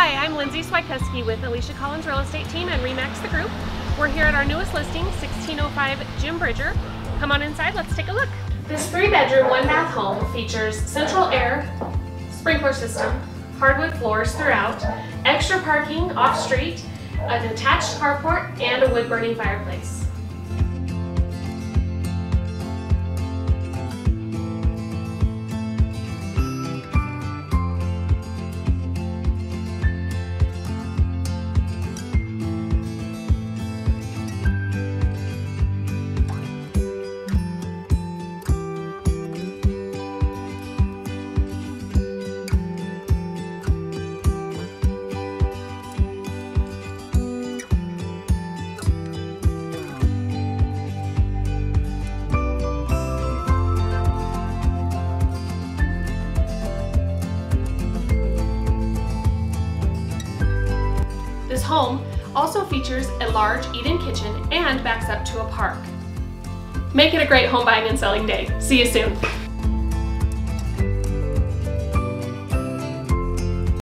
Hi, I'm Lindsey Svejkovsky with Alicia Collins Real Estate Team and RE/MAX the Group. We're here at our newest listing, 1605 Jim Bridger. Come on inside, let's take a look. This 3-bedroom, 1-bath home features central air, sprinkler system, hardwood floors throughout, extra parking off-street, a detached carport, and a wood-burning fireplace. This home also features a large eat-in kitchen and backs up to a park. Make it a great home buying and selling day. See you soon.